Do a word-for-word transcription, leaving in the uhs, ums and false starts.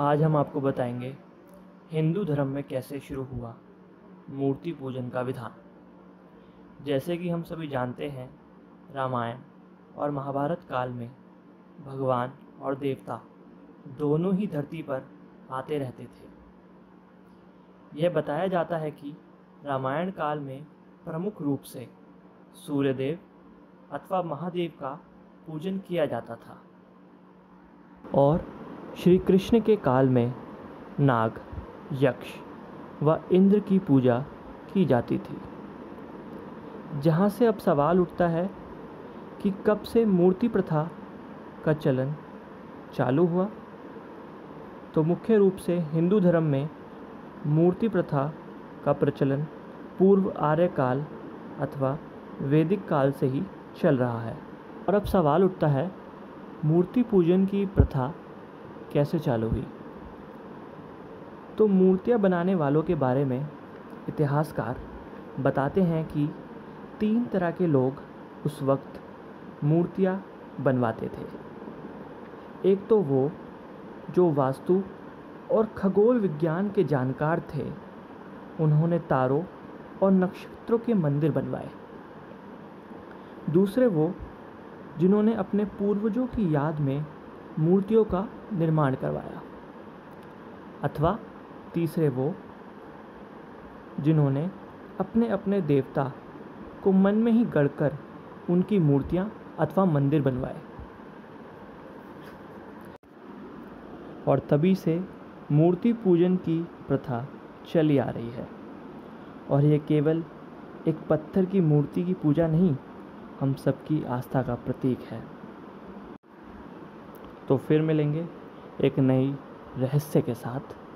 आज हम आपको बताएंगे हिंदू धर्म में कैसे शुरू हुआ मूर्ति पूजन का विधान। जैसे कि हम सभी जानते हैं, रामायण और महाभारत काल में भगवान और देवता दोनों ही धरती पर आते रहते थे। यह बताया जाता है कि रामायण काल में प्रमुख रूप से सूर्यदेव अथवा महादेव का पूजन किया जाता था और श्री कृष्ण के काल में नाग, यक्ष व इंद्र की पूजा की जाती थी। जहाँ से अब सवाल उठता है कि कब से मूर्ति प्रथा का चलन चालू हुआ, तो मुख्य रूप से हिंदू धर्म में मूर्ति प्रथा का प्रचलन पूर्व आर्य काल अथवा वैदिक काल से ही चल रहा है। और अब सवाल उठता है, मूर्ति पूजन की प्रथा कैसे चालू हुई? तो मूर्तियां बनाने वालों के बारे में इतिहासकार बताते हैं कि तीन तरह के लोग उस वक्त मूर्तियां बनवाते थे। एक तो वो जो वास्तु और खगोल विज्ञान के जानकार थे, उन्होंने तारों और नक्षत्रों के मंदिर बनवाए। दूसरे वो जिन्होंने अपने पूर्वजों की याद में मूर्तियों का निर्माण करवाया, अथवा तीसरे वो जिन्होंने अपने अपने देवता को मन में ही गढ़कर उनकी मूर्तियां अथवा मंदिर बनवाए। और तभी से मूर्ति पूजन की प्रथा चली आ रही है। और यह केवल एक पत्थर की मूर्ति की पूजा नहीं, हम सबकी आस्था का प्रतीक है। तो फिर मिलेंगे एक नई रहस्य के साथ।